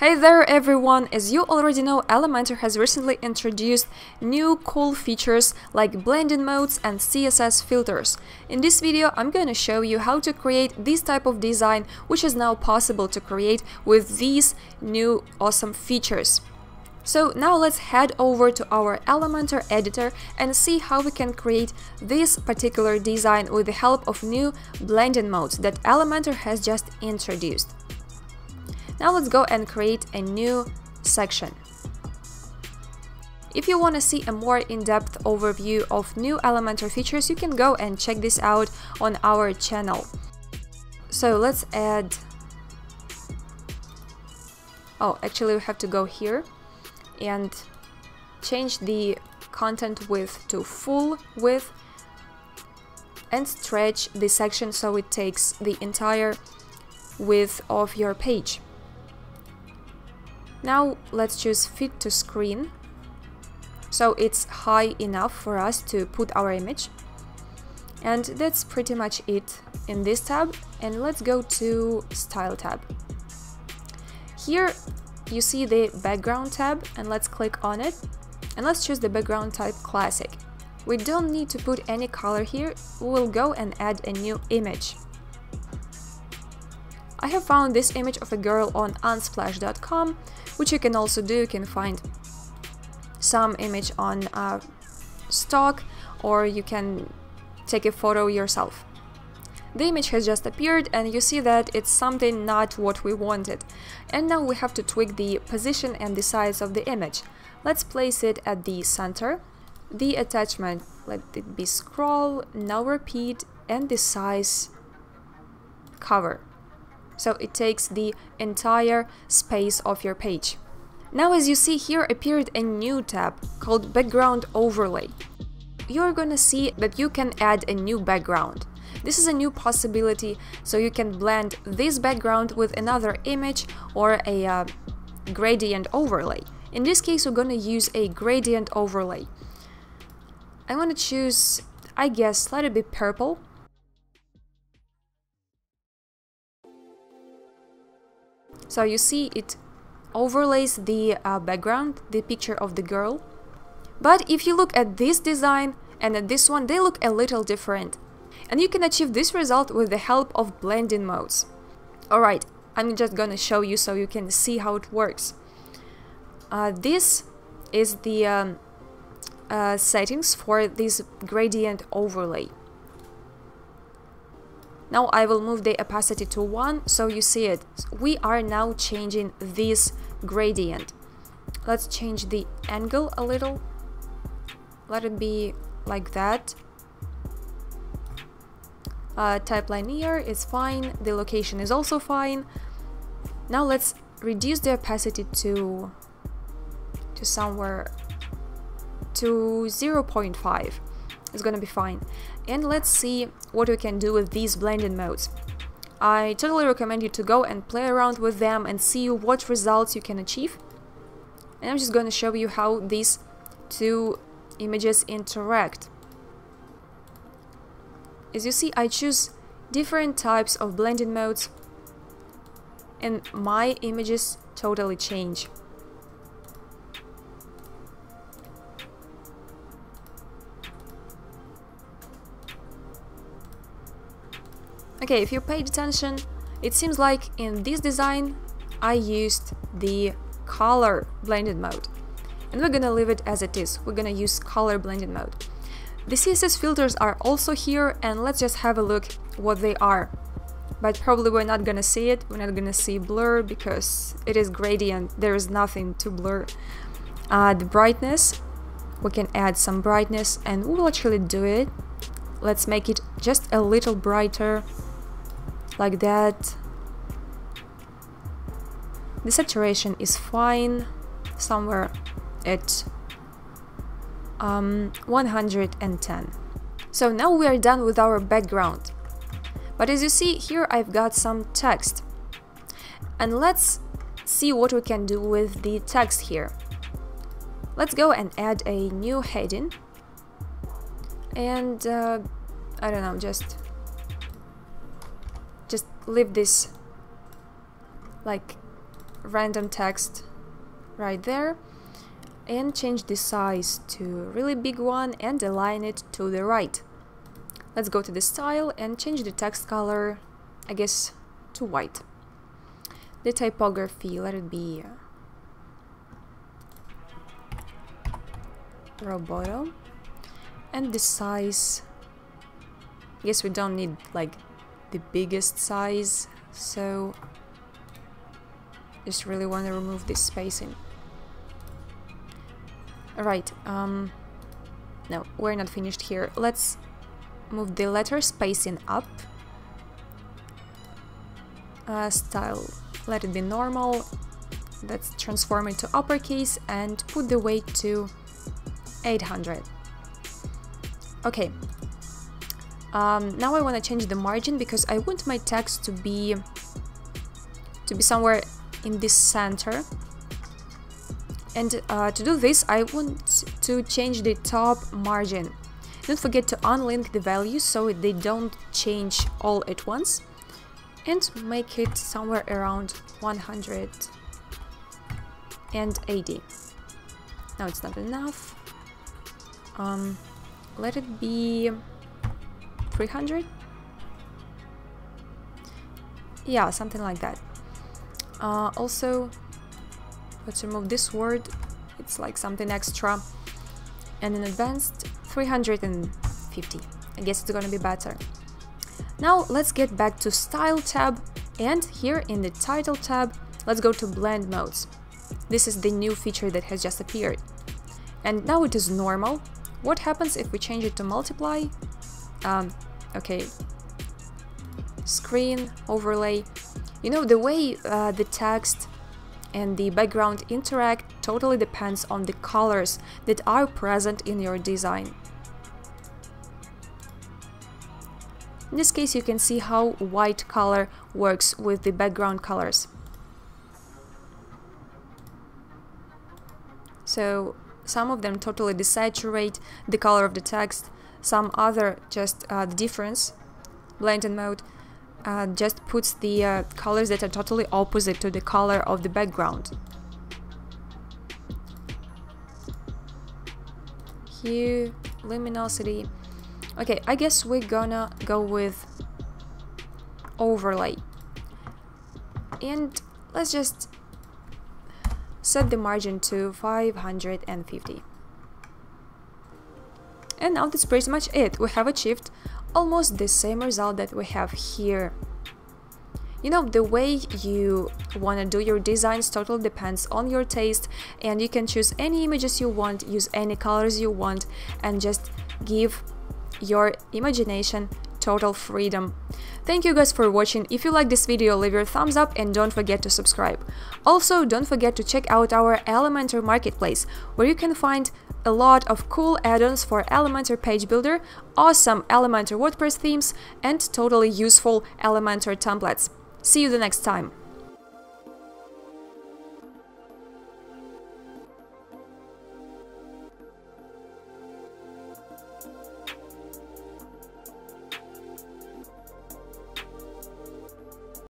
Hey there everyone! As you already know, Elementor has recently introduced new cool features like blending modes and CSS filters. In this video I'm going to show you how to create this type of design, which is now possible to create with these new awesome features. So now let's head over to our Elementor editor and see how we can create this particular design with the help of new blending modes that Elementor has just introduced. Now let's go and create a new section. If you want to see a more in-depth overview of new Elementor features, you can go and check this out on our channel. So let's add... Oh, actually we have to go here and change the content width to full width and stretch the section so it takes the entire width of your page. Now let's choose fit to screen, so it's high enough for us to put our image. And that's pretty much it in this tab. And let's go to style tab. Here you see the background tab, and let's click on it. And let's choose the background type classic. We don't need to put any color here. We will go and add a new image. I have found this image of a girl on unsplash.com, which you can also do. You can find some image on stock, or you can take a photo yourself. The image has just appeared and you see that it's something not what we wanted. And now we have to tweak the position and the size of the image. Let's place it at the center. The attachment, let it be scroll, now repeat, and the size cover. So it takes the entire space of your page. Now, as you see, here appeared a new tab called Background Overlay. You're gonna see that you can add a new background. This is a new possibility, so you can blend this background with another image or a gradient overlay. In this case, we're gonna use a gradient overlay. I'm gonna choose, I guess, let it be purple. So you see it overlays the background, the picture of the girl. But if you look at this design and at this one, they look a little different. And you can achieve this result with the help of blending modes. Alright, I'm just gonna show you so you can see how it works. This is the settings for this gradient overlay. Now I will move the opacity to 1, so you see it. We are now changing this gradient. Let's change the angle a little. Let it be like that. Type linear is fine. The location is also fine. Now let's reduce the opacity to somewhere to 0.5. It's gonna be fine. And let's see what we can do with these blending modes. I totally recommend you to go and play around with them and see what results you can achieve. And I'm just going to show you how these two images interact. As you see, I choose different types of blending modes and my images totally change. Okay, if you paid attention, it seems like in this design I used the color blended mode. And we're gonna leave it as it is. We're gonna use color blended mode. The CSS filters are also here, and let's just have a look what they are. But probably we're not gonna see it. We're not gonna see blur because it is gradient. There is nothing to blur. The brightness, we can add some brightness, and we'll actually do it. Let's make it just a little brighter. Like that. The saturation is fine, somewhere at 110. So now we are done with our background. But as you see here, I've got some text. And let's see what we can do with the text here. Let's go and add a new heading. And I don't know, just leave this like random text right there and change the size to a really big one and align it to the right. Let's go to the style and change the text color, I guess, to white. The typography, let it be Roboto, and the size, yes, we don't need like the biggest size, so just really want to remove this spacing. Alright, no, we're not finished here. Let's move the letter spacing up. Style, let it be normal. Let's transform it to uppercase and put the weight to 800. Okay. Now I want to change the margin because I want my text to be somewhere in the center. And to do this, I want to change the top margin. Don't forget to unlink the values so they don't change all at once, and make it somewhere around 180. No, it's not enough. Let it be 300? Yeah, something like that. Also, let's remove this word, it's like something extra. And in advanced, 350. I guess it's gonna be better. Now let's get back to Style tab, and here in the Title tab, let's go to Blend Modes. This is the new feature that has just appeared. And now it is normal. What happens if we change it to Multiply? Okay, screen overlay. You know, the way the text and the background interact totally depends on the colors that are present in your design. In this case, you can see how white color works with the background colors. So some of them totally desaturate the color of the text, some other just the difference. Blending mode just puts the colors that are totally opposite to the color of the background. Hue, luminosity. Okay, I guess we're gonna go with overlay. And let's just set the margin to 550. And now that's pretty much it. We have achieved almost the same result that we have here. You know, the way you want to do your designs totally depends on your taste, and you can choose any images you want, use any colors you want, and just give your imagination total freedom. Thank you guys for watching. If you like this video, leave your thumbs up and don't forget to subscribe. Also, don't forget to check out our Elementor Marketplace, where you can find a lot of cool add-ons for Elementor Page Builder, awesome Elementor WordPress themes, and totally useful Elementor templates. See you the next time!